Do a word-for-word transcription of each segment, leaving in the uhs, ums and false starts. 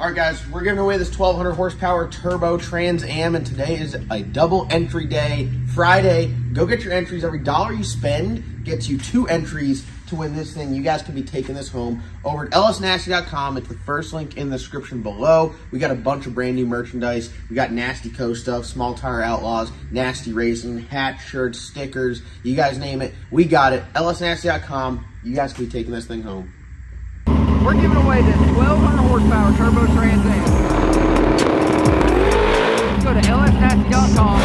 All right, guys, we're giving away this twelve hundred horsepower turbo Trans Am, and today is a double entry day, Friday. Go get your entries. Every dollar you spend gets you two entries to win this thing. You guys could be taking this home over at L S nasty dot com. It's the first link in the description below. We got a bunch of brand new merchandise. We got Nasty Co stuff, Small Tire Outlaws, Nasty Racing, hats, shirts, stickers. You guys name it, we got it. L S nasty dot com. You guys could be taking this thing home. We're giving away this twelve hundred horsepower turbo Trans Am. Go to L S nasty dot com.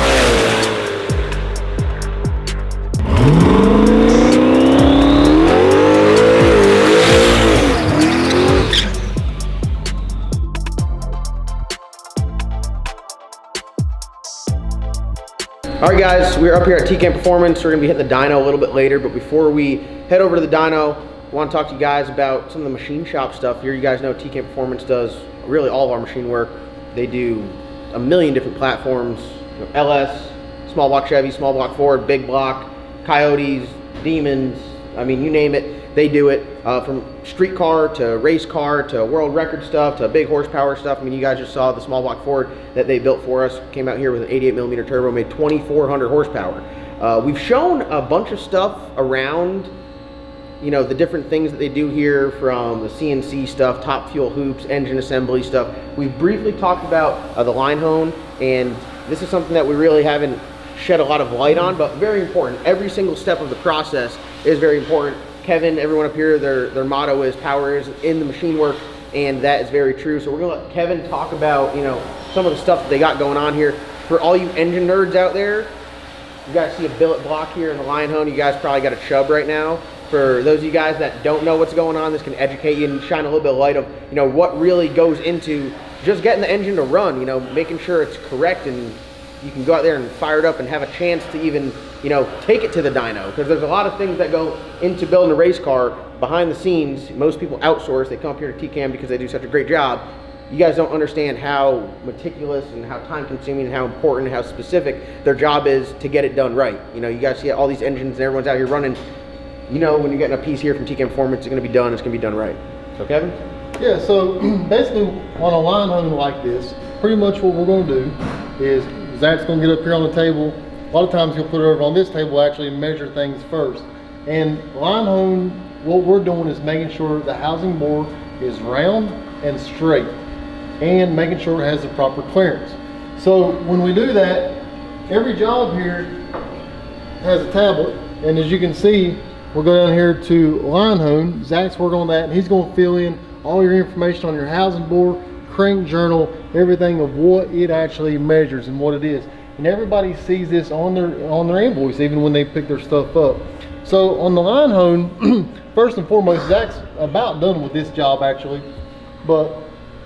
All right, guys, we're up here at T K M Performance. We're gonna be hitting the dyno a little bit later, but before we head over to the dyno, I wanna talk to you guys about some of the machine shop stuff here. You guys know T K M Performance does really all of our machine work. They do a million different platforms, you know, L S, small block Chevy, small block Ford, big block, Coyotes, Demons, I mean, you name it, they do it. Uh, from street car to race car to world record stuff to big horsepower stuff. I mean, you guys just saw the small block Ford that they built for us. Came out here with an eighty-eight millimeter turbo, made twenty-four hundred horsepower. Uh, we've shown a bunch of stuff around, you know, the different things that they do here, from the C N C stuff, top fuel hoops, engine assembly stuff. We've briefly talked about uh, the line hone, and this is something that we really haven't shed a lot of light on, but very important. Every single step of the process is very important. Kevin, everyone up here, their their motto is power is in the machine work, and that is very true. So we're gonna let Kevin talk about, you know, some of the stuff that they got going on here. For all you engine nerds out there, you guys see a billet block here in the line hone. You guys probably got a chub right now. For those of you guys that don't know what's going on, this can educate you and shine a little bit of light of, you know, what really goes into just getting the engine to run, you know, making sure it's correct, and you can go out there and fire it up and have a chance to even, you know, take it to the dyno, because there's a lot of things that go into building a race car behind the scenes. Most people outsource. They come up here to T K M because they do such a great job. You guys don't understand how meticulous and how time consuming and how important and how specific their job is to get it done right. You know, you guys see all these engines and everyone's out here running. You know, when you're getting a piece here from T K M Performance, it's gonna be done, it's gonna be done right. So Kevin? Yeah, so basically on a line hone like this, pretty much what we're gonna do is Zach's gonna get up here on the table. A lot of times he'll put it over on this table actually and measure things first. And line hone, what we're doing is making sure the housing bore is round and straight and making sure it has the proper clearance. So when we do that, every job here has a tablet. And as you can see, we're going down here to line hone. Zach's working on that, and he's gonna fill in all your information on your housing bore, crank journal, everything of what it actually measures and what it is. And everybody sees this on their on their invoice, even when they pick their stuff up. So on the line hone, first and foremost, Zach's about done with this job actually, but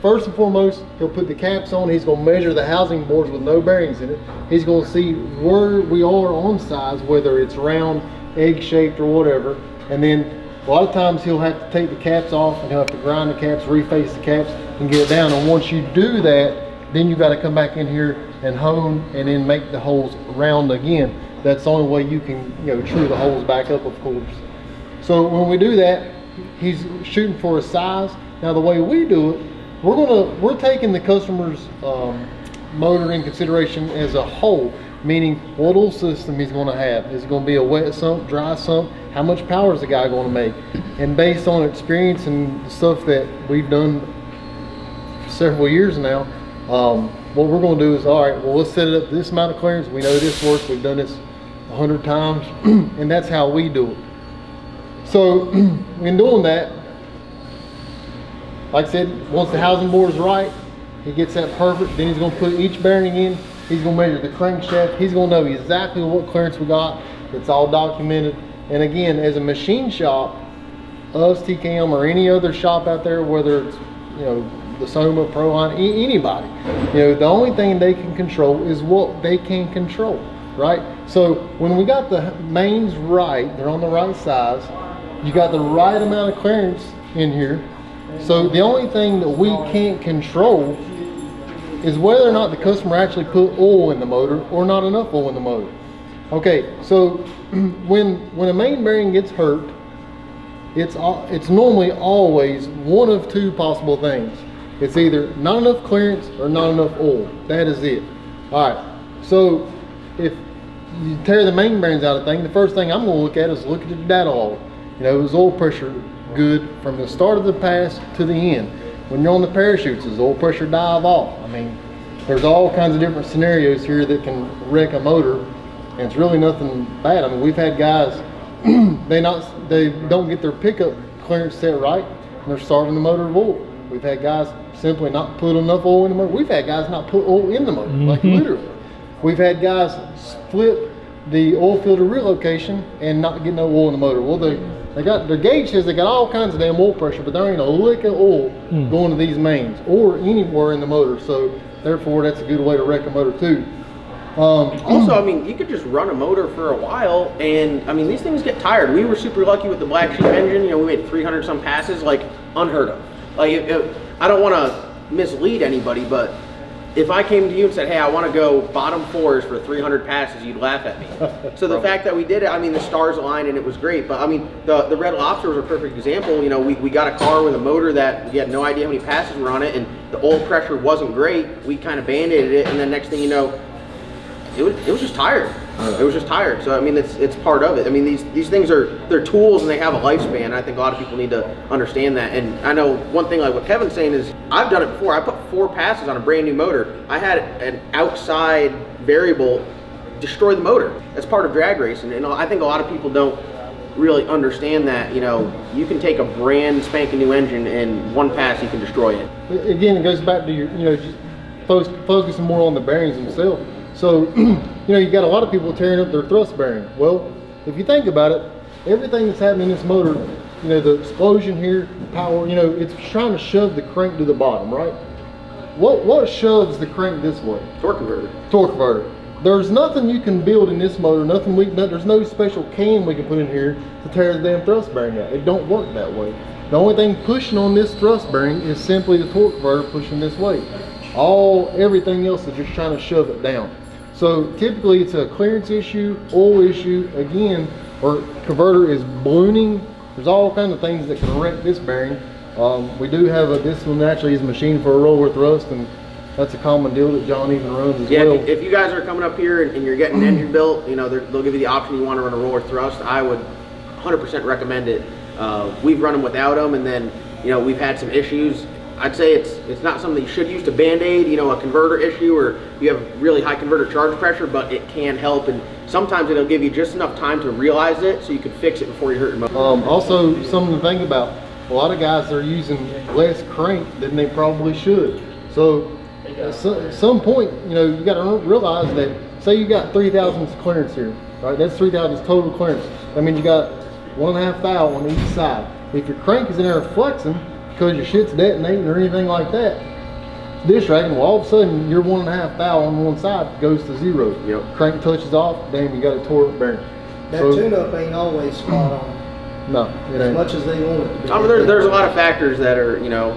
first and foremost, he'll put the caps on. He's gonna measure the housing boards with no bearings in it. He's gonna see where we are on size, whether it's round, egg-shaped, or whatever. And then a lot of times he'll have to take the caps off and he'll have to grind the caps, reface the caps, and get it down. And once you do that, then you got to come back in here and hone and then make the holes round again. That's the only way you can, you know, true the holes back up, of course. So when we do that, he's shooting for a size. Now the way we do it, we're gonna we're taking the customer's um, motor in consideration as a whole, meaning what old system he's going to have. Is it going to be a wet sump, dry sump? How much power is the guy going to make? And based on experience and stuff that we've done for several years now, um, what we're going to do is, all right, well, let's set it up this amount of clearance. We know this works. We've done this a hundred times, and that's how we do it. So in doing that, like I said, once the housing board is right, he gets that perfect, then he's going to put each bearing in. He's gonna measure the crankshaft. He's gonna know exactly what clearance we got. It's all documented. And again, as a machine shop, us, T K M, or any other shop out there, whether it's, you know, the Soma, Proline, anybody, you know, the only thing they can control is what they can control, right? So when we got the mains right, they're on the right size, you got the right amount of clearance in here. So the only thing that we can't control is whether or not the customer actually put oil in the motor or not enough oil in the motor. Okay, so when when a main bearing gets hurt, it's it's normally always one of two possible things. It's either not enough clearance or not enough oil. That is it. All right, so if you tear the main bearings out of the thing, the first thing I'm gonna look at is look at the data oil. You know, is oil pressure good from the start of the pass to the end? When you're on the parachutes, does oil pressure dive off? I mean, there's all kinds of different scenarios here that can wreck a motor, and it's really nothing bad. I mean, we've had guys, they not they don't get their pickup clearance set right, and they're starving the motor of oil. We've had guys simply not put enough oil in the motor. We've had guys not put oil in the motor, mm-hmm. like literally. We've had guys flip the oil filter relocation and not get no oil in the motor. Well, they, they got, their gauge says they got all kinds of damn oil pressure, but there ain't a lick of oil mm. going to these mains or anywhere in the motor. So therefore, that's a good way to wreck a motor too. Um, also, I mean, you could just run a motor for a while, and I mean, these things get tired. We were super lucky with the Black Sheep engine. You know, we made three hundred some passes, like unheard of. Like, it, it, I don't want to mislead anybody, but if I came to you and said, hey, I want to go bottom fours for three hundred passes, you'd laugh at me. So the fact that we did it, I mean, the stars aligned and it was great. But I mean, the, the Red Lobster was a perfect example. You know, we, we got a car with a motor that we had no idea how many passes were on it, and the oil pressure wasn't great. We kind of band-aided it, and then next thing you know, it was, it was just tired. It was just tired. So I mean, it's it's part of it. I mean, these these things are they're tools and they have a lifespan. I think a lot of people need to understand that. And I know one thing, like what Kevin's saying is, I've done it before. I put four passes on a brand new motor. I had an outside variable destroy the motor. That's part of drag racing, and I think a lot of people don't really understand that. You know, you can take a brand spanking new engine and one pass you can destroy it. Again, it goes back to your you know just focus focusing more on the bearings themselves. So, you know, you got a lot of people tearing up their thrust bearing. Well, if you think about it, everything that's happening in this motor, you know, the explosion here, the power, you know, it's trying to shove the crank to the bottom, right? What what shoves the crank this way? Torque converter. Torque converter. There's nothing you can build in this motor, nothing we, no, there's no special can we can put in here to tear the damn thrust bearing out. It don't work that way. The only thing pushing on this thrust bearing is simply the torque converter pushing this way. All, everything else is just trying to shove it down. So typically it's a clearance issue, oil issue, again, or converter is ballooning. There's all kinds of things that can wreck this bearing. Um, we do have a, this one actually is machined for a roll with rust, and that's a common deal that John even runs as yeah, well. Yeah, if, if you guys are coming up here and, and you're getting an engine built, you know, they'll give you the option you want to run a roll or thrust. I would one hundred percent recommend it. Uh, we've run them without them, and then, you know, we've had some issues. I'd say it's it's not something you should use to band-aid, you know, a converter issue, or you have really high converter charge pressure, but it can help, and sometimes it'll give you just enough time to realize it so you can fix it before you hurt your motor. Um, also, something to think about, a lot of guys are using less crank than they probably should. So at some point, you know, you gotta realize that, say you got three thousandths clearance here, right? That's three thousandths total clearance. That means you got one and a half thou on each side. If your crank is in there flexing, because your shit's detonating or anything like that, dish rating, well, all of a sudden your one and a half thou on one side goes to zero. Yep. Crank touches off, damn, you got a torque bearing. That so, tune-up ain't always spot on. No, it as ain't. much as they want it to be. I mean, there's, there's a lot of factors that are, you know,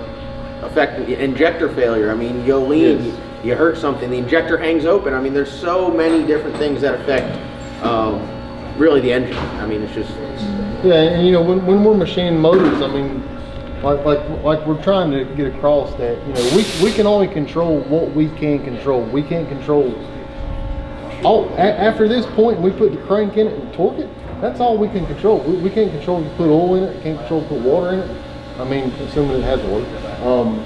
affecting injector failure. I mean, you lean, yes. you, you hurt something, the injector hangs open. I mean, there's so many different things that affect um, really the engine. I mean, it's just. Yeah, and you know, when, when we're machining motors, I mean, Like, like like we're trying to get across that, you know, we, we can only control what we can control. We can't control, all, a, after this point, we put the crank in it and torque it, that's all we can control. We, we can't control to put oil in it, can't control to put water in it. I mean, assuming it has oil. Um,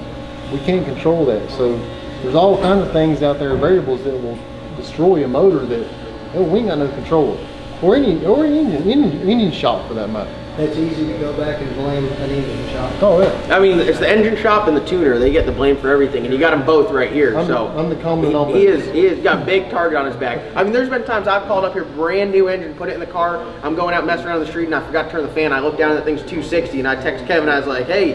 we can't control that. So there's all kinds of things out there, variables that will destroy a motor that you know, we ain't got no control of. Or any, or any engine, engine shop for that matter. It's easy to go back and blame an engine shop. Oh yeah. I mean, it's the engine shop and the tuner. They get the blame for everything, and you got them both right here. I'm so the, I'm the comment on that. He is, he has got a big target on his back. I mean, there's been times I've called up here, brand new engine, put it in the car. I'm going out messing around on the street, and I forgot to turn the fan. I look down, and that thing's two sixty, and I text Kevin. I was like, hey,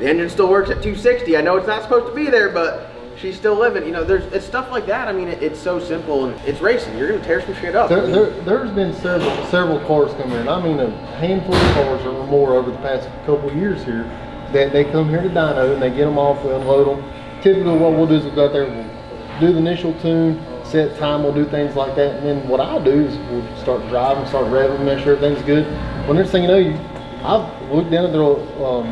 the engine still works at two sixty. I know it's not supposed to be there, but she's still living. You know, there's it's stuff like that. I mean, it, it's so simple, and it's racing. You're gonna tear some shit up. There, there, there's been several several cars come here, and I mean a handful of cars or more over the past couple of years here that they come here to dyno and they get them off, we unload them. Typically, what we'll do is we'll go out there, we'll do the initial tune, set time, we'll do things like that, and then what I do is we'll start driving, start revving, make sure everything's good. When next thing you know, you I've looked down at their um,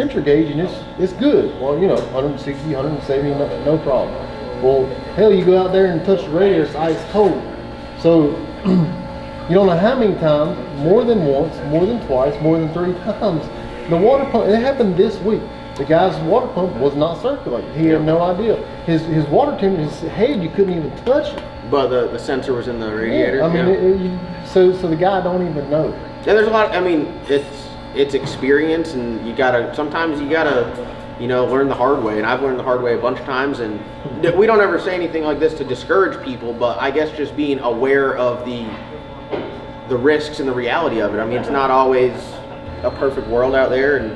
temperature gauge and it's it's good. Well, you know, one sixty, one seventy, no, no problem. Well, hell, you go out there and touch the radiator, it's ice cold. So you don't know how many times, more than once, more than twice, more than three times, the water pump, it happened this week. The guy's water pump was not circulating. He had no idea. His his water temperature, his head, you couldn't even touch it. But the, the sensor was in the radiator. Yeah, I mean, yeah. it, it, so so the guy don't even know. Yeah, there's a lot. I mean, it's it's experience, and you gotta sometimes you gotta you know learn the hard way. And I've learned the hard way a bunch of times. And we don't ever say anything like this to discourage people, but I guess just being aware of the the risks and the reality of it. I mean, it's not always a perfect world out there, and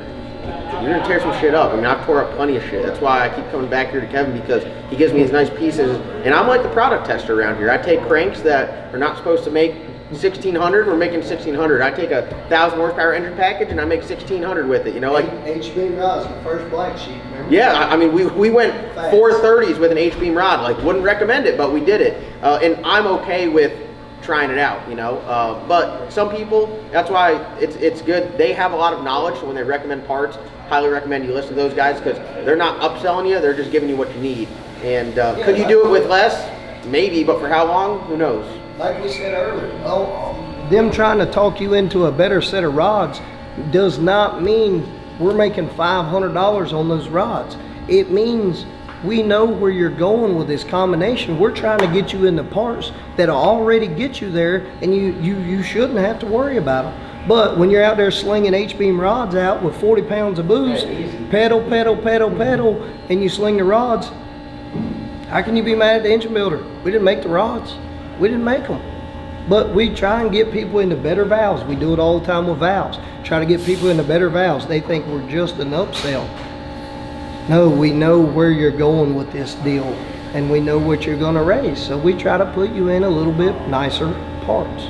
you're gonna tear some shit up. I mean, I've tore up plenty of shit. That's why I keep coming back here to Kevin, because he gives me these nice pieces, and I'm like the product tester around here. I take cranks that are not supposed to make sixteen hundred. We're making sixteen hundred. I take a thousand horsepower engine package and I make sixteen hundred with it. You know, like H-beam rods, the first Black Sheep. Remember yeah, that? I mean, we we went Fast. four thirties with an H-beam rod. Like, wouldn't recommend it, but we did it, uh, and I'm okay with trying it out, you know, uh, but some people, that's why it's it's good. They have a lot of knowledge, so when they recommend parts, highly recommend you listen to those guys, because they're not upselling you, they're just giving you what you need. And uh, yeah, could you do it with less? Maybe, but for how long? Who knows? Like we said earlier, oh, them trying to talk you into a better set of rods does not mean we're making five hundred dollars on those rods. It means we know where you're going with this combination. We're trying to get you into parts that'll already get you there, and you, you, you shouldn't have to worry about them. But when you're out there slinging H-beam rods out with forty pounds of booze, pedal, pedal, pedal, pedal, and you sling the rods, how can you be mad at the engine builder? We didn't make the rods. We didn't make them. But we try and get people into better valves. We do it all the time with valves. Try to get people into better valves. They think we're just an upsell. No, we know where you're going with this deal, and we know what you're going to race. So we try to put you in a little bit nicer parts.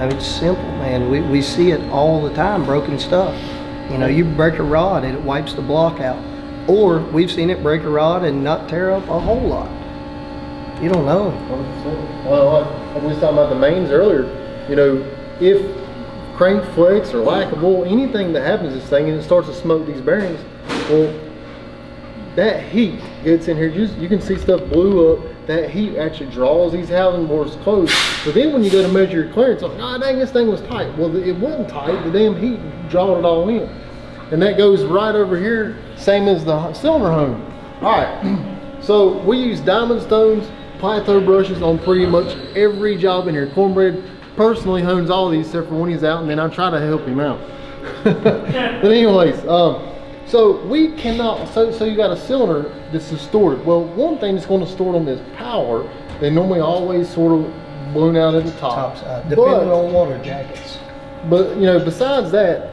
I mean, it's simple, man. We, we see it all the time, broken stuff. You know, you break a rod and it wipes the block out. Or we've seen it break a rod and not tear up a whole lot. You don't know. Well, I was talking about the mains earlier. You know, if crank flakes or lack of oil, anything that happens to this thing and it starts to smoke these bearings, well, that heat gets in here. You, you can see stuff blew up. That heat actually draws these housing boards closed. So then when you go to measure your clearance, like, oh, dang, this thing was tight. Well, it wasn't tight. The damn heat drawed it all in. And that goes right over here, same as the cylinder home. All right, so we use diamond stones, plateau brushes on pretty much every job in here. Cornbread personally hones all these except for when he's out, and then I try to help him out. But anyways, um, so we cannot, so, so you got a cylinder that's distorted. Well, one thing that's going to store on this power, they normally always sort of blown out at the top. Top side, depending on water jackets. But, you know, besides that,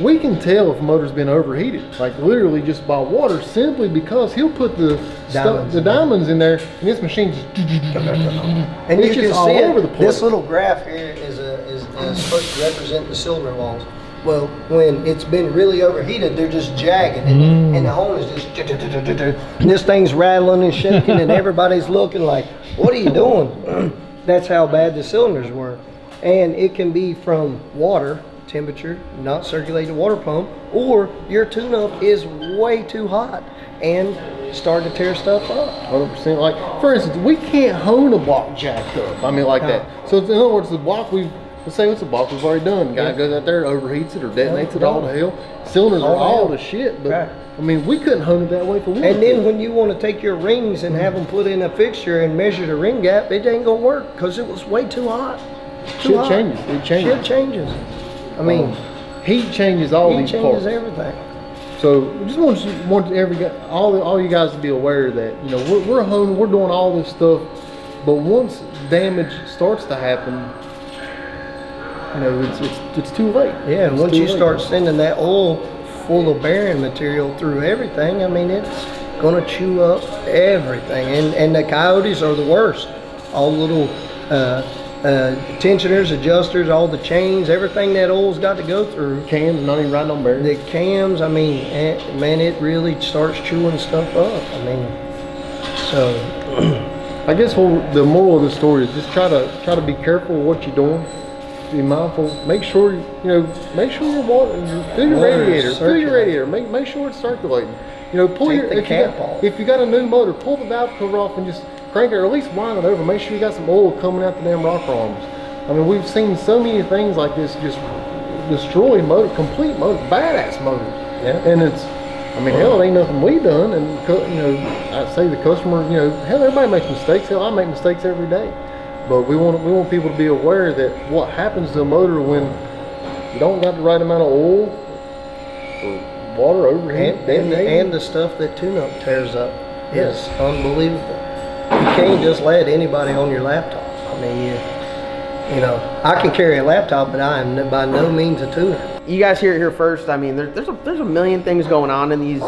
we can tell if a motor's been overheated, like literally just by water, simply because he'll put the diamonds, the in, diamonds there. in there, and this machine's just, and it's just all over the place. This little graph here is, a, is, is supposed to represent the cylinder walls. Well, when it's been really overheated, they're just jagged, and, mm. and the hole is just, and this thing's rattling and shaking, and everybody's looking like, what are you doing? That's how bad the cylinders were. And it can be from water temperature, not circulating water pump, or your tune-up is way too hot and start to tear stuff up. one hundred percent. Like, for instance, we can't hone a block jacked up. I mean, like that. So in other words, the block we've Let's say it's a block we've already done. Guy yeah. goes out there, overheats it, or detonates it all to hell. Cylinders all are all to shit, but right. I mean, we couldn't hone it that way for one. And then when you want to take your rings and have them put in a fixture and measure the ring gap, it ain't gonna work because it was way too hot. Too shit hot. changes. It changes. Shit changes. I mean, um, heat changes all heat these changes parts. everything. So we just want you, want every all all you guys to be aware of that. You know, we're, we're honing, we're doing all this stuff, but once damage starts to happen, you know, it's, it's, it's too late. Yeah, and once you late. start sending that oil full of bearing material through everything, I mean, it's going to chew up everything. And, and the coyotes are the worst. All the little uh, uh, tensioners, adjusters, all the chains, everything that oil's got to go through. Cams, not even riding on bearings. The cams, I mean, it, man, it really starts chewing stuff up. I mean, so. I guess well, the moral of the story is just try to, try to be careful of what you're doing. be mindful. Make sure you know. Make sure your water, fill your water radiator, fill your radiator. Make make sure it's circulating. You know, pull Take your the if, cap you got, off. if you got a new motor, pull the valve cover off and just crank it, or at least wind it over. Make sure you got some oil coming out the damn rocker arms. I mean, we've seen so many things like this just destroy motor, complete motor, badass motors. Yeah. And it's, I mean, well, hell, it ain't nothing we done. And you know, I say the customer, you know, hell, everybody makes mistakes. Hell, I make mistakes every day. But we want we want people to be aware that what happens to a motor when you don't got the right amount of oil, or water overheat, and, and, and the stuff that tune-up tears up is yeah. unbelievable. You can't just let anybody on your laptop. I mean, you. You know, I can carry a laptop, but I am by no means a tuner. You guys hear it here first. I mean, there, there's a there's a million things going on in these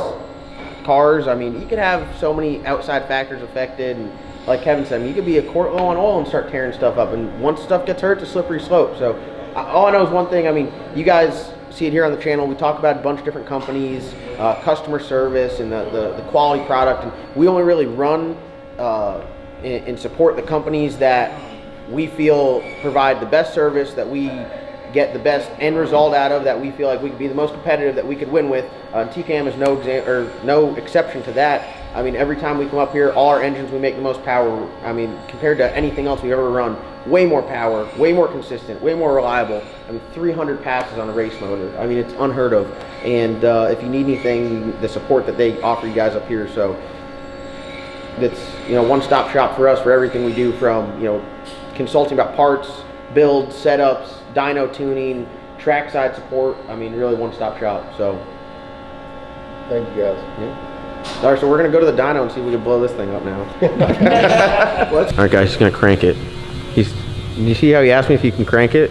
cars. I mean, you could have so many outside factors affected. And like Kevin said, I mean, you could be a quart low on oil and start tearing stuff up. And once stuff gets hurt, it's a slippery slope. So I, all I know is one thing. I mean, you guys see it here on the channel. We talk about a bunch of different companies, uh, customer service, and the, the, the quality product. And we only really run uh, and, and support the companies that we feel provide the best service, that we get the best end result out of, that we feel like we could be the most competitive, that we could win with. Uh, T K M is no exa or no exception to that. I mean, every time we come up here, all our engines, we make the most power. I mean, compared to anything else we've ever run, way more power, way more consistent, way more reliable. I mean, three hundred passes on a race motor. I mean, it's unheard of. And uh, if you need anything, the support that they offer you guys up here. So that's, you know, one-stop shop for us for everything we do, from, you know, consulting about parts, builds, setups, dyno tuning, trackside support. I mean, really one-stop shop. So thank you guys. Yeah. All right, so we're gonna go to the dyno and see if we can blow this thing up now. All right, guys, he's gonna crank it. He's, you see how he asked me if you can crank it?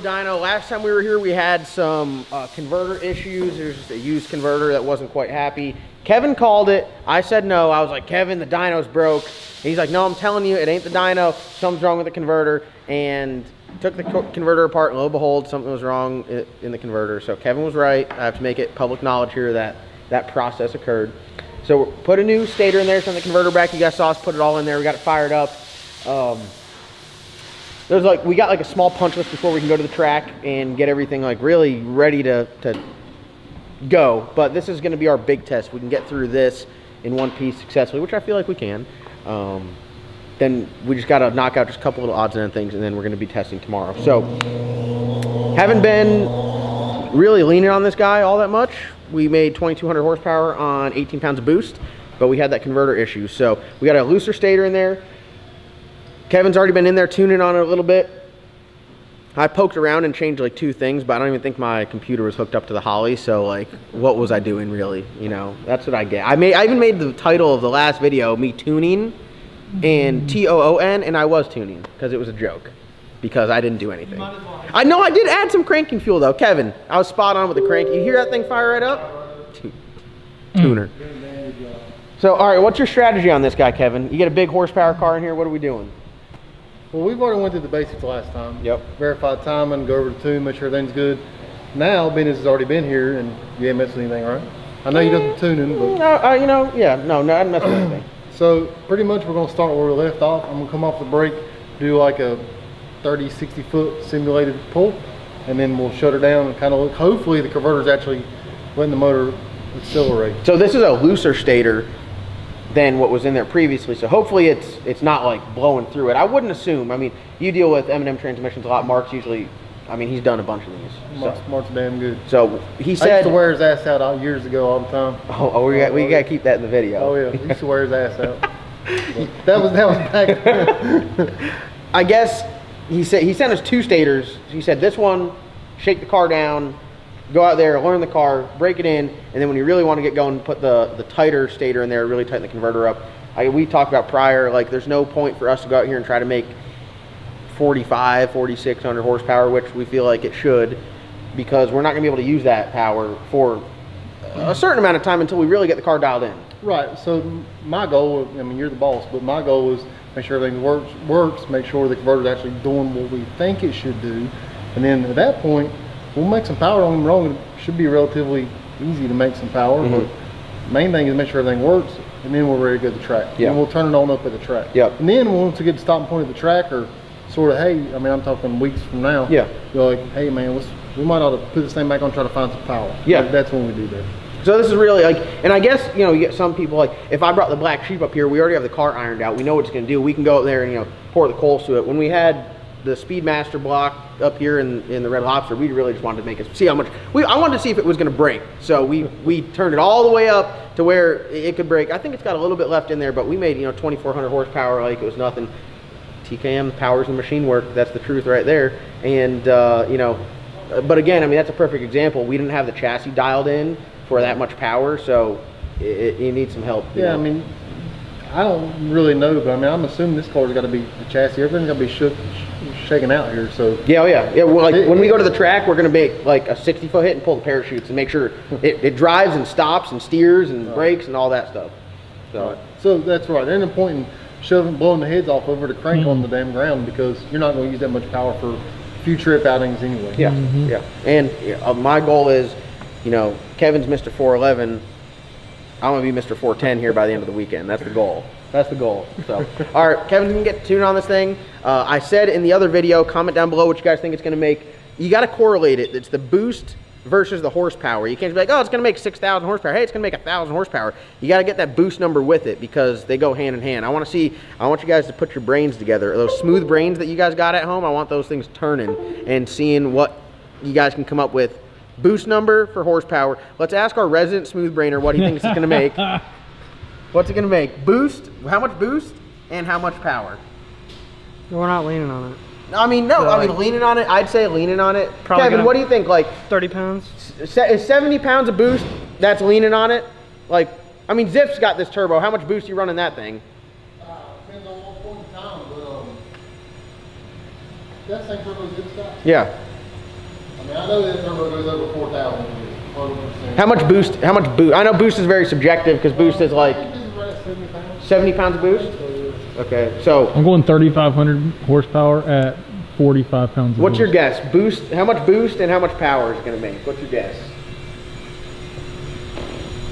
Dyno. Last time we were here, we had some uh, converter issues. There's just a used converter that wasn't quite happy. Kevin called it. I said no. I was like, Kevin, the dyno's broke. And he's like, no, I'm telling you, it ain't the dyno. Something's wrong with the converter. And took the co converter apart, and lo and behold, something was wrong in the converter. So Kevin was right. I have to make it public knowledge here that that process occurred. So we put a new stator in there, sent the converter back. You guys saw us put it all in there. We got it fired up. Um, There's like, we got like a small punch list before we can go to the track and get everything like really ready to, to go. But this is going to be our big test. We can get through this in one piece successfully, which I feel like we can. Um, then we just got to knock out just a couple little odds and end things, and then we're going to be testing tomorrow. So haven't been really leaning on this guy all that much. We made twenty-two hundred horsepower on eighteen pounds of boost, but we had that converter issue. So we got a looser stator in there. Kevin's already been in there tuning on it a little bit. I poked around and changed like two things, but I don't even think my computer was hooked up to the Holley, so like, what was I doing really? You know, that's what I get. I made, I even made the title of the last video, me tuning, and T O O N, and I was tuning, because it was a joke, because I didn't do anything. I know I did add some cranking fuel though, Kevin. I was spot on with the crank. You hear that thing fire right up? Tuner. So, all right, what's your strategy on this guy, Kevin? You get a big horsepower car in here, what are we doing? Well, we've already went through the basics last time. Yep. Verify timing, go over the tune, make sure everything's good. Now, Benny's has already been here and you ain't messed anything, right? I know you done the tuning, but... No, uh, you know, yeah, no, no, I didn't mess with anything. So, pretty much we're going to start where we left off. I'm going to come off the brake, do like a thirty, sixty foot simulated pull, and then we'll shut her down and kind of look. Hopefully, the converter's actually letting the motor accelerate. So, this is a looser stator than what was in there previously, so hopefully it's it's not like blowing through it. I wouldn't assume. I mean, you deal with M and M transmissions a lot. Mark's usually, I mean, he's done a bunch of these. Mark's, so. Mark's damn good. So he said, I used to wear his ass out all, years ago all the time. Oh, oh we got we got to keep that in the video. Oh yeah, he used to wear his ass out. that was that was back then. I guess he said he sent us two stators. He said this one, shake the car down, go out there, learn the car, break it in, and then when you really want to get going, put the, the tighter stator in there, really tighten the converter up. I, we talked about prior, like there's no point for us to go out here and try to make forty-five, forty-six hundred horsepower, which we feel like it should, because we're not going to be able to use that power for a certain amount of time until we really get the car dialed in. Right, so my goal, I mean, you're the boss, but my goal is make sure everything works, works make sure the converter's actually doing what we think it should do, and then at that point, we'll make some power on them wrong. It should be relatively easy to make some power. Mm-hmm. But the main thing is make sure everything works, and then we're ready to go to the track. Yep. And we'll turn it on up at the track. Yep. And then once we get to the stopping point of the track, or sort of, hey, I mean, I'm talking weeks from now. Yeah. You're like, hey, man, let's, we might ought to put this thing back on and try to find some power. Yeah. Like, that's when we do that. So this is really like, and I guess, you know, you get some people like, if I brought the Black Sheep up here, we already have the car ironed out. We know what it's going to do. We can go up there and, you know, pour the coals to it. When we had the Speedmaster block up here in, in the Red Lobster, we really just wanted to make it, see how much, we, I wanted to see if it was gonna break. So we, we turned it all the way up to where it could break. I think it's got a little bit left in there, but we made, you know, twenty-four hundred horsepower like it was nothing. T K M powers the machine work, that's the truth right there. And, uh, you know, but again, I mean, that's a perfect example. We didn't have the chassis dialed in for that much power, so it, it needs some help. Yeah, you know? I mean, I don't really know, but I mean, I'm assuming this car's got to be the chassis. Everything's got to be shook, sh shaken out here. So yeah, oh yeah, yeah. Well, like it, when we go to the track, we're gonna make like a sixty foot hit and pull the parachutes and make sure it, it drives and stops and steers and right. brakes and all that stuff. So, right. so that's right. There's no point in shoving, blowing the heads off over the crank mm-hmm. on the damn ground, because you're not gonna use that much power for few trip outings anyway. Yeah, mm-hmm. yeah. And yeah, uh, my goal is, you know, Kevin's Mister four eleven. I'm gonna be Mister four ten here by the end of the weekend. That's the goal. That's the goal. So, all right, Kevin, you can get tuned on this thing. Uh, I said in the other video, comment down below what you guys think it's gonna make. You gotta correlate it. It's the boost versus the horsepower. You can't just be like, oh, it's gonna make six thousand horsepower. Hey, it's gonna make one thousand horsepower. You gotta get that boost number with it, because they go hand in hand. I wanna see, I want you guys to put your brains together. Those smooth brains that you guys got at home, I want those things turning and seeing what you guys can come up with. Boost number for horsepower. Let's ask our resident smooth brainer what he thinks it's gonna make. What's it gonna make? Boost, how much boost and how much power? We're not leaning on it. I mean, no, so I mean, leaning on it, I'd say leaning on it. Probably. Kevin, what do you think, like? thirty pounds? Is seventy pounds of boost, that's leaning on it? Like, I mean, Ziff's got this turbo. How much boost you running that thing? Uh, depends on what point in time, but um, that same turbo Ziff's got? Yeah. I mean, I know that turbo goes over four thousand. How much boost? How much boost? I know boost is very subjective, because boost is like seventy pounds of boost. Okay, so I'm going thirty-five hundred horsepower at forty-five pounds. What's your guess? Boost? How much boost and how much power is it going to make? What's your guess?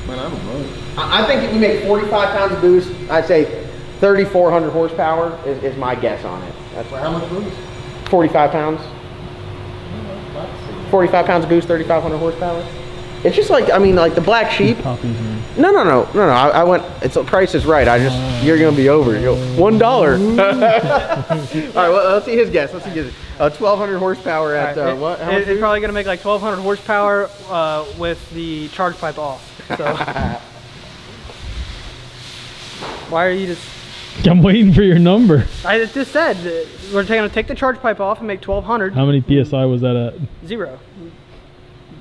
Man, I don't know. I think if we make forty-five pounds of boost, I'd say thirty-four hundred horsepower is, is my guess on it. That's how much boost? forty-five pounds. forty-five pounds of boost, thirty-five hundred horsepower. It's just like, I mean, like the Black Sheep. No, no, no, no, no. I, I went. It's the Price is Right. I just, you're gonna be over. You'll, one dollar. All right, well, let's see his guess. Let's see his uh, twelve hundred horsepower at uh, what? How much it, it's probably gonna make like twelve hundred horsepower uh, with the charge pipe off. So. Why are you just? I'm waiting for your number. I just said we're going to take the charge pipe off and make twelve hundred. How many P S I was that at? Zero.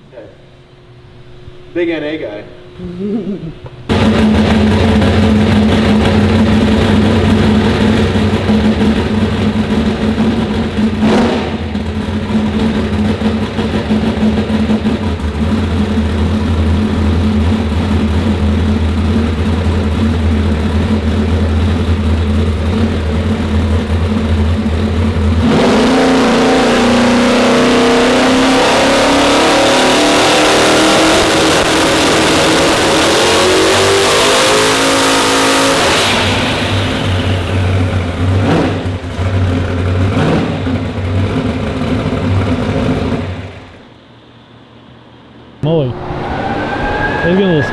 Okay. Big N A guy.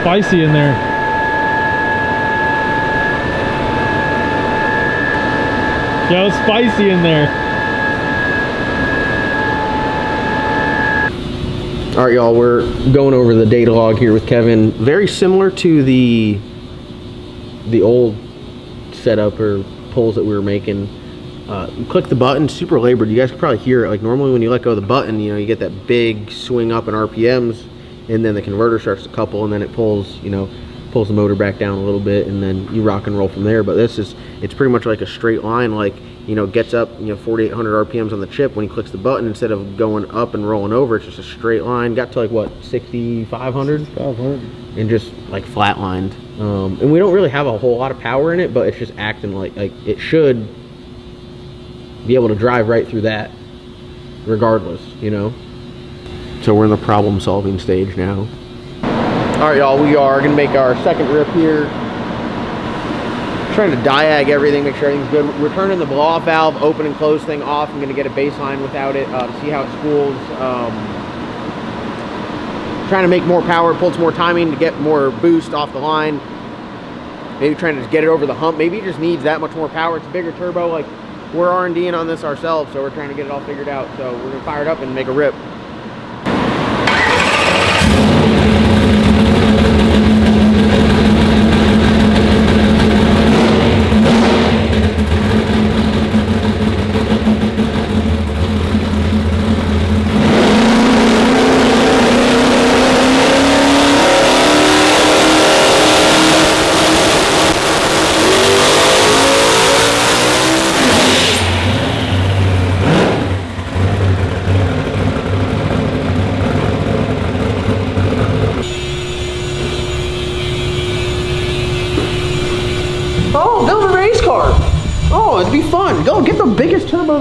Spicy in there. Yo, it's spicy in there. All right, y'all, we're going over the data log here with Kevin. Very similar to the the old setup or pulls that we were making. Uh, click the button, super labored. You guys can probably hear it. Like normally when you let go of the button, you know, you get that big swing up in R P Ms. And then the converter starts to couple, and then it pulls, you know, pulls the motor back down a little bit, and then you rock and roll from there. But this is, it's pretty much like a straight line, like, you know, gets up, you know, forty-eight hundred R P Ms on the chip. When he clicks the button, instead of going up and rolling over, it's just a straight line. Got to like, what, sixty-five hundred? sixty-five hundred. And just like flat lined. Um, and we don't really have a whole lot of power in it, but it's just acting like, like it should be able to drive right through that regardless, you know? So we're in the problem solving stage now. All right, y'all, we are gonna make our second rip here. Trying to diag everything, make sure everything's good. We're turning the blow off valve, open and close thing off. I'm gonna get a baseline without it uh, to see how it spools. Um, trying to make more power, pull some more timing to get more boost off the line. Maybe trying to just get it over the hump. Maybe it just needs that much more power. It's a bigger turbo. Like, we're R and D-ing on this ourselves, so we're trying to get it all figured out. So we're gonna fire it up and make a rip.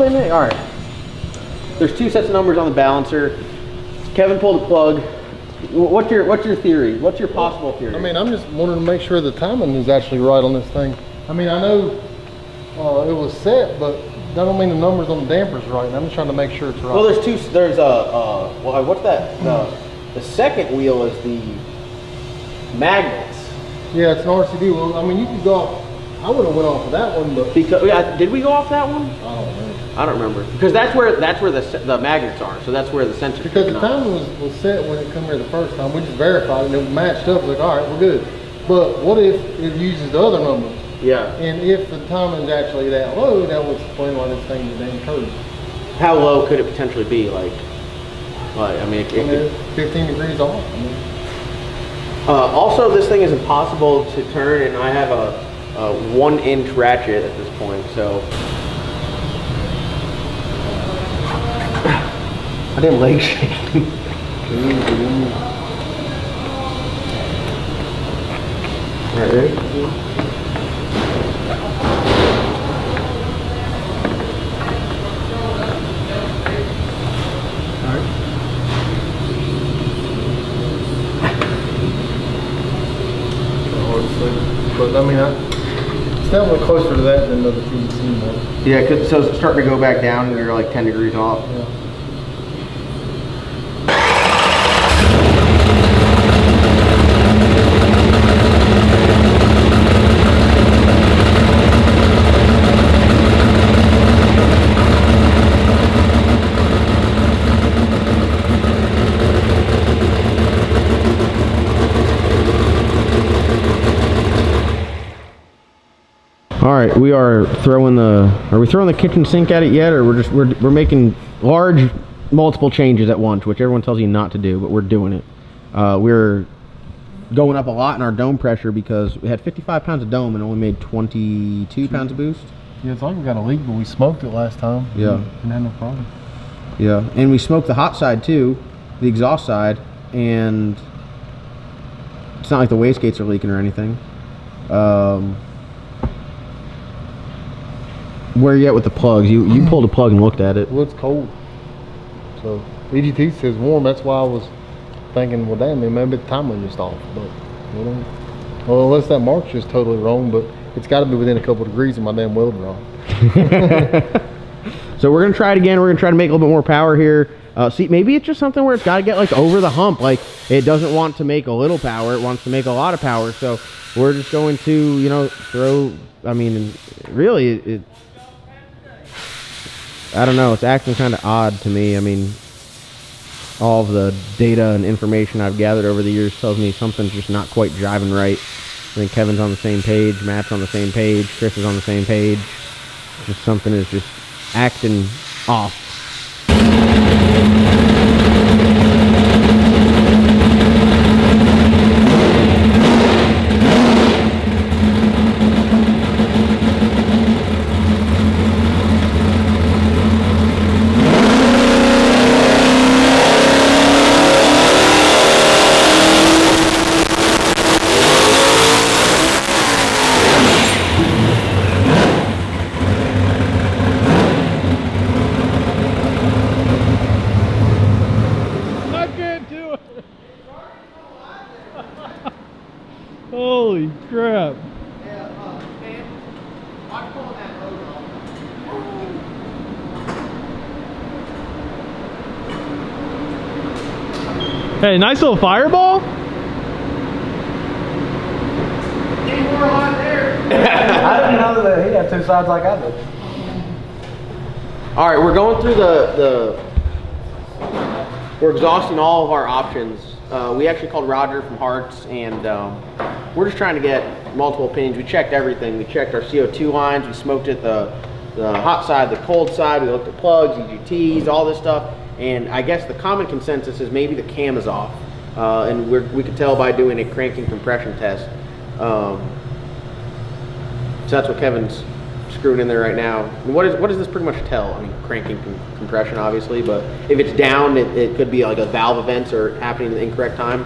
All right, there's two sets of numbers on the balancer. Kevin pulled a plug. What's your what's your theory? What's your possible theory? I mean, I'm just wanting to make sure the timing is actually right on this thing. I mean, I know uh, it was set, but that don't mean the numbers on the damper's right. And I'm just trying to make sure it's right. Well, there's two. There's a uh, uh, well, what's that? The, the second wheel is the magnets. Yeah, it's an R C D. Well, I mean, you can go off. I would have went off of that one, but because yeah, did we go off that one? I don't know. I don't remember, because that's where that's where the the magnets are, so that's where the sensor. Because the timing was, was set when it come here the first time. We just verified it and it matched up. Like, all right, we're good. But what if it uses the other numbers? Yeah. And if the timing is actually that low, that would explain why this thing is damn curved. How low could it potentially be? Like, like I mean, it, it, it could, fifteen degrees off. I mean. uh, also, this thing is impossible to turn, and I have a, a one-inch ratchet at this point, so. I didn't leg shake. All right, ready? All right. But I mean, I, it's definitely closer to that than another P C. Yeah, cause so it's starting to go back down, and you're like ten degrees off. Yeah. All right, are we are throwing the are we throwing the kitchen sink at it yet, or we're just we're we're making large multiple changes at once, which everyone tells you not to do, but we're doing it. Uh, we're going up a lot in our dome pressure because we had fifty-five pounds of dome and only made twenty-two pounds of boost. Yeah, it's like we got a leak, but we smoked it last time. Yeah, and, and had no problem. Yeah, and we smoked the hot side too, the exhaust side, and it's not like the wastegates are leaking or anything. Um, where are you at with the plugs? You you pulled a plug and looked at it. Well, it's cold. So E G T says warm. That's why I was thinking, well, damn, maybe the time was just off. But you know, well, unless that mark's just totally wrong, but it's got to be within a couple of degrees of my damn weld draw. So we're gonna try it again. We're gonna try to make a little bit more power here. Uh, see, maybe it's just something where it's got to get like over the hump. Like it doesn't want to make a little power; it wants to make a lot of power. So we're just going to, you know, throw. I mean, really, it. I don't know. It's acting kind of odd to me. I mean, all of the data and information I've gathered over the years tells me something's just not quite jiving right. I think Kevin's on the same page, Matt's on the same page, Chris is on the same page. Just something is just acting off. Holy crap. Yeah, uh, man, I'm pulling that load off. Hey, nice little fireball. Need more hot air. I didn't know that he had two sides like I did. All right, we're going through the, the we're exhausting all of our options. Uh, we actually called Roger from Hearts, and um, we're just trying to get multiple opinions. We checked everything. We checked our C O two lines. We smoked it the, the hot side, the cold side. We looked at plugs, E G Ts, all this stuff. And I guess the common consensus is maybe the cam is off. Uh, and we're, we could tell by doing a cranking compression test. Um, so that's what Kevin's screwing in there right now. What is what does this pretty much tell? I mean, cranking com compression, obviously, but if it's down, it, it could be like a valve event or happening at the incorrect time.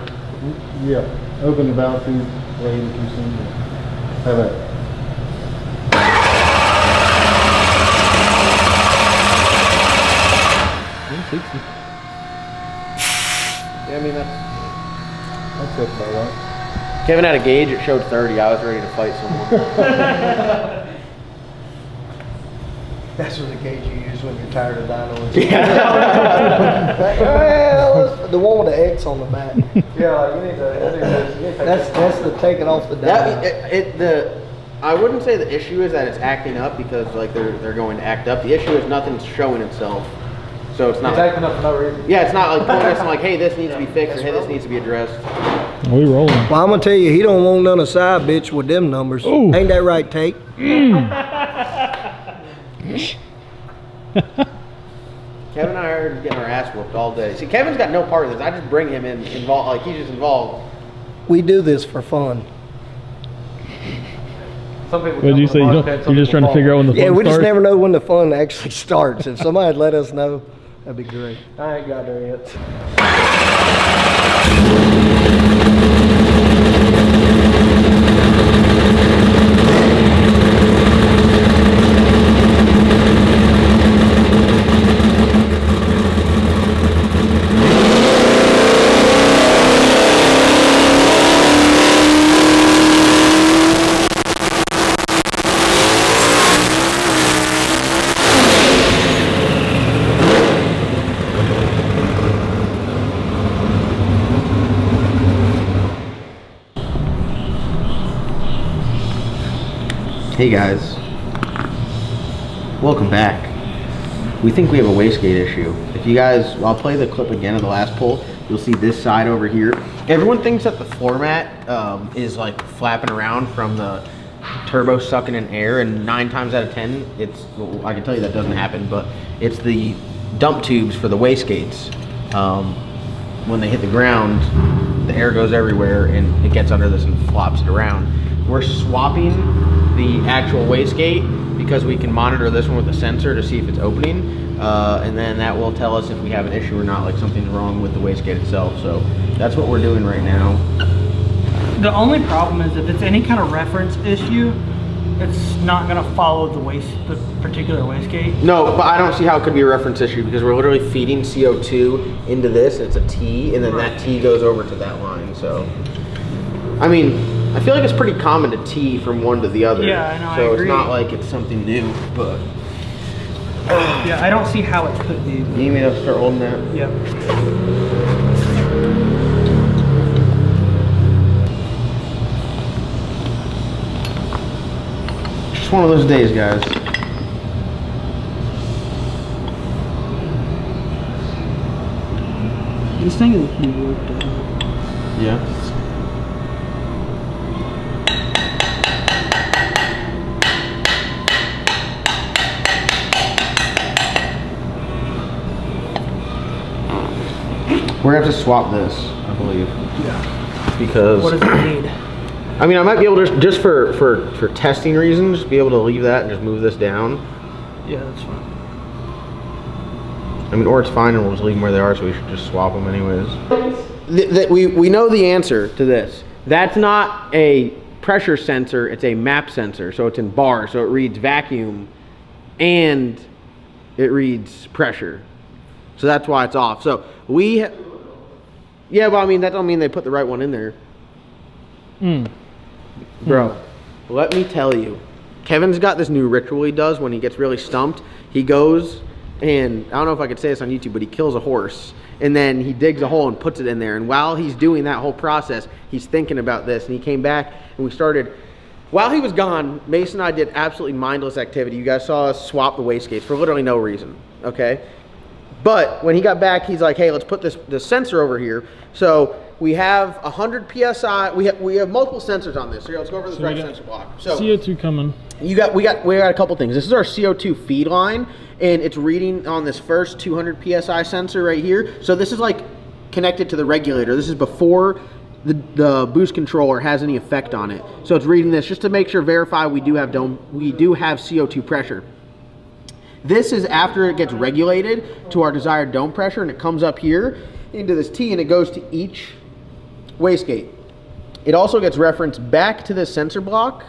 Yeah, open the valve tube, lay the consumer. How about it? one sixty. Yeah, I mean, that's that's it about right. Kevin had a gauge. It showed thirty. I was ready to fight someone. That's what the gauge you use when you're tired of dynos. Yeah. Like, well, the one with the X on the back. Yeah, like you need to. That's that's the taking off the dyno. It, it, the I wouldn't say the issue is that it's acting up because like they're they're going to act up. The issue is nothing's showing itself, so it's not. It's like, acting up for no reason. Yeah, it's not like pulling us and like, hey, this needs yeah, to be fixed or hey, this needs to be addressed. We rolling. Well, I'm gonna tell you, he don't want none of side bitch with them numbers. Ooh. Ain't that right, Tate? Mm. Kevin and I are getting our ass whooped all day. See, Kevin's got no part of this. I just bring him in, involved, like he's just involved. We do this for fun. Some people. What did you say? You you're just trying fall. to figure out when the fun starts. Yeah, we starts. just never know when the fun actually starts. If somebody had let us know, that'd be great. I ain't got there yet. Hey guys, welcome back. We think we have a wastegate issue. If you guys, I'll play the clip again of the last pull. You'll see this side over here. Everyone thinks that the floor mat um, is like flapping around from the turbo sucking in air, and nine times out of ten, it's, well, I can tell you that doesn't happen, but it's the dump tubes for the wastegates. Um, when they hit the ground, the air goes everywhere and it gets under this and flops it around. We're swapping the actual wastegate because we can monitor this one with a sensor to see if it's opening, uh, and then that will tell us if we have an issue or not, like something's wrong with the wastegate itself. So that's what we're doing right now. The only problem is if it's any kind of reference issue, it's not going to follow the waste, the particular wastegate. No, but I don't see how it could be a reference issue because we're literally feeding C O two into this. It's a T, and then that T goes over to that line. So, I mean, I feel like it's pretty common to T from one to the other. Yeah, I know. So I agree. It's not like it's something new, but uh, yeah, I don't see how it could be. You need me to start holding that? Yep. It's one of those days, guys. This thing is worked out. Yeah. We're gonna have to swap this, I believe. Yeah. Because. What does it need? I mean, I might be able to, just for, for, for testing reasons, be able to leave that and just move this down. Yeah, that's fine. I mean, or it's fine and we'll just leave them where they are, so we should just swap them anyways. Th th we, we know the answer to this. That's not a pressure sensor, it's a map sensor. So it's in bar, so it reads vacuum and it reads pressure. So that's why it's off. So we, yeah, well, I mean, that don't mean they put the right one in there. Mm. Bro, mm. Let me tell you, Kevin's got this new ritual he does when he gets really stumped. He goes and, I don't know if I could say this on YouTube, but he kills a horse. And then he digs a hole and puts it in there. And while he's doing that whole process, he's thinking about this. And he came back and we started, while he was gone, Mason and I did absolutely mindless activity. You guys saw us swap the wastegates for literally no reason, okay? But when he got back, he's like, hey, let's put this, this sensor over here. So we have one hundred P S I. We have we have multiple sensors on this. So here, let's go over this so right sensor block. So C O two coming. You got we got we got a couple things. This is our C O two feed line, and it's reading on this first two hundred P S I sensor right here. So this is like connected to the regulator. This is before the the boost controller has any effect on it. So it's reading this just to make sure, verify we do have dome we do have C O two pressure. This is after it gets regulated to our desired dome pressure, and it comes up here into this T, and it goes to each wastegate. It also gets referenced back to the sensor block,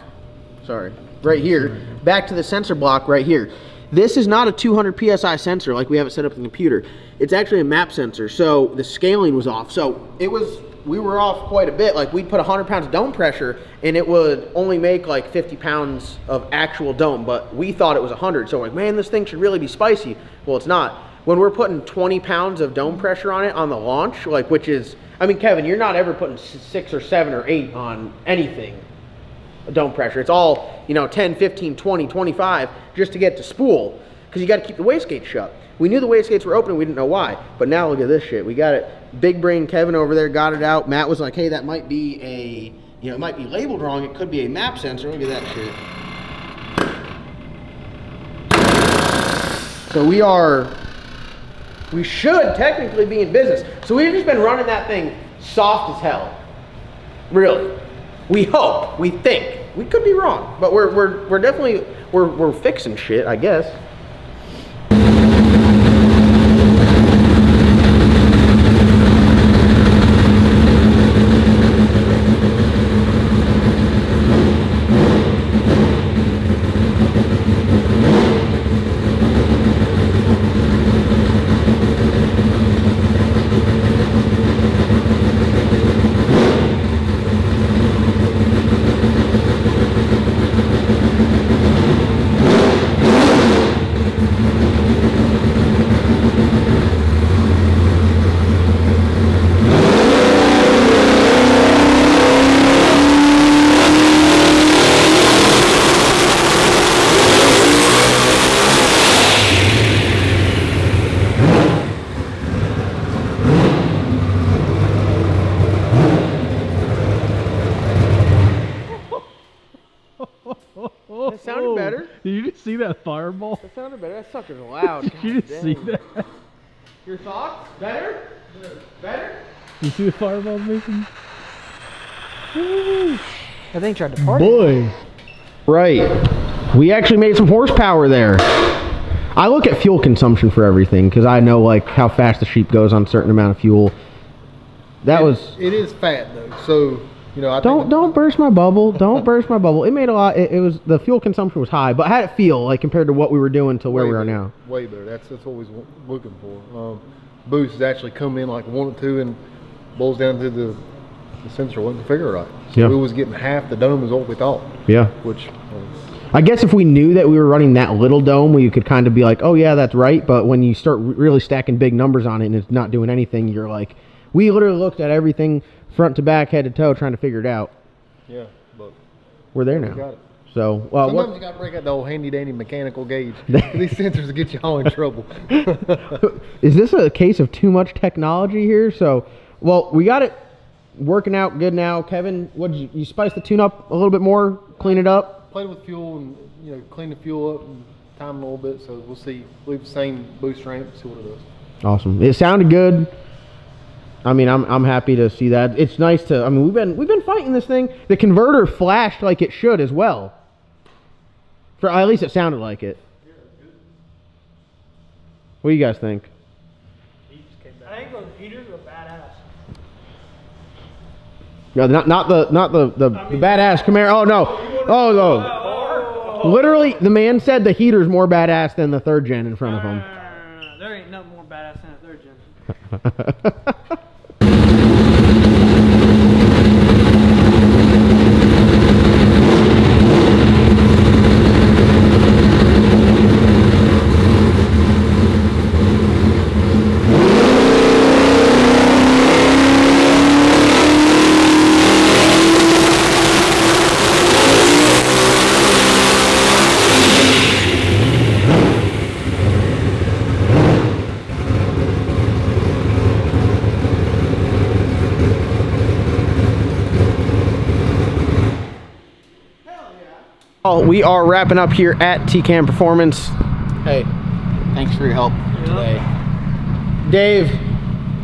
sorry, right here, back to the sensor block right here. This is not a two hundred P S I sensor like we have it set up in the computer. It's actually a map sensor, so the scaling was off. So it was, we were off quite a bit. Like we'd put one hundred pounds of dome pressure and it would only make like fifty pounds of actual dome, but we thought it was one hundred. So we're like, man, this thing should really be spicy. Well, it's not. When we're putting twenty pounds of dome pressure on it on the launch, like which is, I mean, Kevin, you're not ever putting six or seven or eight on anything, dome pressure. It's all, you know, ten, fifteen, twenty, twenty-five just to get to spool because you got to keep the wastegate shut. We knew the wastegates were open. We didn't know why, but now look at this shit. We got it. Big brain Kevin over there got it out. Matt was like, hey, that might be a, you know, it might be labeled wrong. It could be a map sensor. Look at that shit. So we are... we should technically be in business. So we've just been running that thing soft as hell. Really. We hope, we think. We could be wrong, but we're, we're, we're definitely, we're, we're fixing shit, I guess. Did you just see that fireball? That sounded better. That sucker's loud. Did God you just dang. see that? Your thoughts? Better? Better? You see the fireball making? Woo! I think tried to party. Boy. Right. We actually made some horsepower there. I look at fuel consumption for everything because I know like how fast the sheep goes on a certain amount of fuel. That it, was. It is fat though, so you know. I don't think don't burst my bubble. Don't burst my bubble. It made a lot. It, it was the fuel consumption was high, but how did it feel like compared to what we were doing to where way we are better, now? Way better. That's that's what we was looking for. Um, boost is actually coming in like one or two and boils down to the the sensor wasn't configured right. So yeah. we was getting half the dome is what we thought. Yeah. Which. Um, I guess if we knew that we were running that little dome, we could kind of be like, oh yeah, that's right. But when you start really stacking big numbers on it and it's not doing anything, you're like, we literally looked at everything front to back, head to toe, trying to figure it out. Yeah, look. We're there now. We got it. So, uh, sometimes what, you got to break out the old handy dandy mechanical gauge. These sensors will get you all in trouble. Is this a case of too much technology here? So, well, we got it working out good now. Kevin, what did you, you spice the tune up a little bit more, clean it up? Played with fuel and you know clean the fuel up and time it a little bit, so we'll see. Leave the same boost ramp, see what it does. Awesome. It sounded good. I mean, I'm I'm happy to see that. It's nice to. I mean, we've been we've been fighting this thing. The converter flashed like it should as well. For at least it sounded like it. Yeah, good. What do you guys think? I think those heaters are badass. No, not not the not the the, I mean, the badass Camaro. Oh no. Oh no! Literally, the man said the heater's more badass than the third gen in front of him. Uh, there ain't nothing more badass than a third gen. We are wrapping up here at T K M Performance. Hey, thanks for your help today. Dave,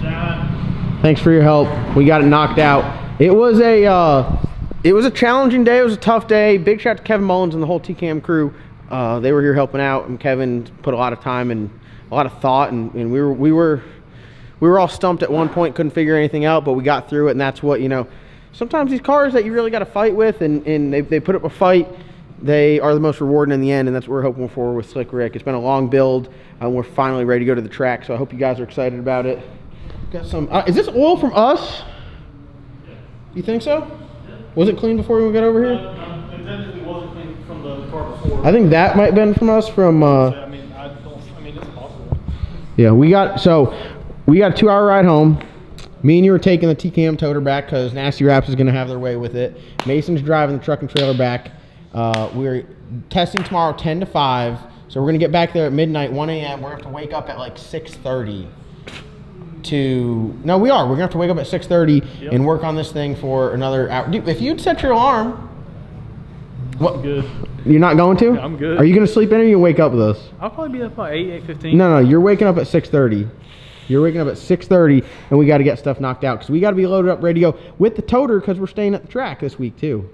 John, thanks for your help. We got it knocked out. It was a uh, it was a challenging day. It was a tough day. Big shout out to Kevin Mullins and the whole T K M crew. Uh, they were here helping out, and Kevin put a lot of time and a lot of thought, and, and we were we were we were all stumped at one point, couldn't figure anything out, but we got through it, and that's what you know. Sometimes these cars that you really got to fight with, and and they they put up a fight. They are the most rewarding in the end, and that's what we're hoping for with Slick Rick. It's been a long build, and we're finally ready to go to the track, so I hope you guys are excited about it. Got some. Uh, is this oil from us? Yeah. You think so? Yeah. Was it clean before we got over here? Uh, it definitely wasn't clean from the car before. I think that might have been from us from... Uh, I mean, I don't, I mean, it's possible. Yeah, we got... So, we got a two-hour ride home. Me and you are taking the T K M toter back because Nasty Raps is going to have their way with it. Mason's driving the truck and trailer back. Uh, we're testing tomorrow ten to five, so we're going to get back there at midnight, one A M We're going to have to wake up at like six thirty to... No, we are. We're going to have to wake up at six thirty yep. and work on this thing for another hour. Dude, if you'd set your alarm... What? I'm good. You're not going to? Yeah, I'm good. Are you going to sleep in or are you going to wake up with us? I'll probably be up by eight, eight fifteen. No, no, you're waking up at six thirty. You're waking up at six thirty, and we got to get stuff knocked out because we got to be loaded up, ready to go with the toter because we're staying at the track this week too.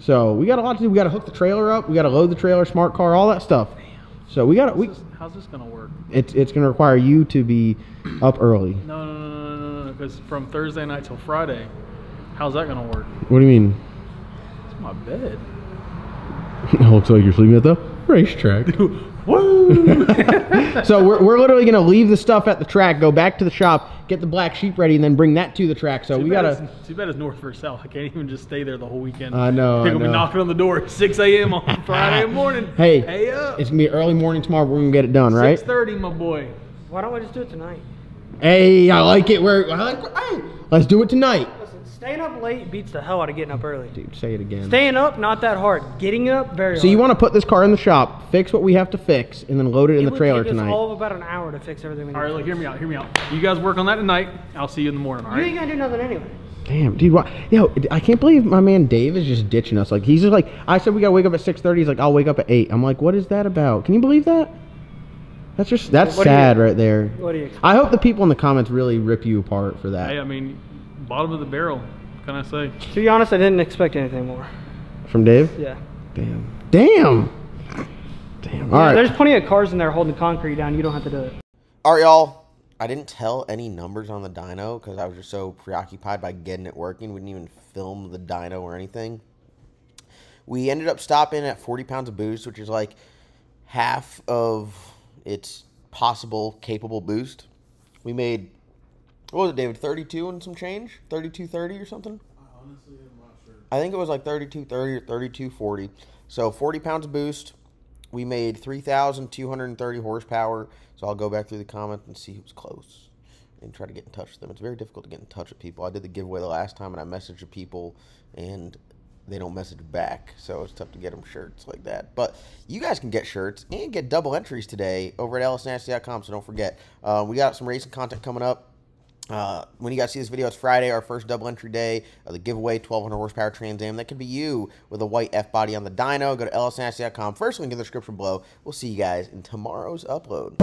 So we got a lot to do. We got to hook the trailer up. We got to load the trailer, smart car, all that stuff. Damn. So we got to. How's this gonna work? It's it's gonna require you to be up early. No, no, no, no, no, because no, from Thursday night till Friday, how's that gonna work? What do you mean? It's my bed. It looks like you're sleeping at the racetrack. Woo! So we're we're literally gonna leave the stuff at the track, go back to the shop, get the black sheep ready, and then bring that to the track. So too we gotta. Too bad it's north versus south. I can't even just stay there the whole weekend. I know. They're gonna be knocking on the door at six A M on Friday morning. Hey, hey up. It's gonna be early morning tomorrow. We're gonna get it done, right? six thirty, my boy. Why don't we just do it tonight? Hey, I like it. We're I like. Hey, let's do it tonight. Staying up late beats the hell out of getting up early. Dude, say it again. Staying up, not that hard. Getting up, very hard. So you want to put this car in the shop, fix what we have to fix, and then load it, it in the trailer tonight. It would take us all about an hour to fix everything we need. All right, look, hear me out, hear me out. You guys work on that tonight. I'll see you in the morning, all right? You ain't going to do nothing anyway. Damn, dude, why? Yo, I can't believe my man Dave is just ditching us. Like, he's just like, I said we gotta wake up at six thirty. He's like, I'll wake up at eight. I'm like, what is that about? Can you believe that? That's just, that's what sad you, right there. What do you expect? I hope the people in the comments really rip you apart for that. Hey, I mean, bottom of the barrel, can I say? To be honest, I didn't expect anything more. From Dave? Yeah. Damn. Damn. Damn. All yeah, right. There's plenty of cars in there holding the concrete down. You don't have to do it. All right, y'all. I didn't tell any numbers on the dyno because I was just so preoccupied by getting it working. We didn't even film the dyno or anything. We ended up stopping at forty pounds of boost, which is like half of its possible capable boost. We made, what was it, David, thirty-two and some change? thirty-two thirty or something? I honestly am not sure. I think it was like thirty-two thirty or thirty-two forty. So forty pounds of boost. We made three thousand two hundred thirty horsepower, so I'll go back through the comments and see who's close and try to get in touch with them. It's very difficult to get in touch with people. I did the giveaway the last time, and I messaged the people, and they don't message back, so it's tough to get them shirts like that. But you guys can get shirts and get double entries today over at l s nasty dot com, so don't forget. Uh, we got some racing content coming up. Uh, when you guys see this video, it's Friday, our first double entry day of the giveaway, twelve hundred horsepower Trans Am. That could be you with a white F-body on the dyno. Go to l s nasty dot com. First link in the description below. We'll see you guys in tomorrow's upload.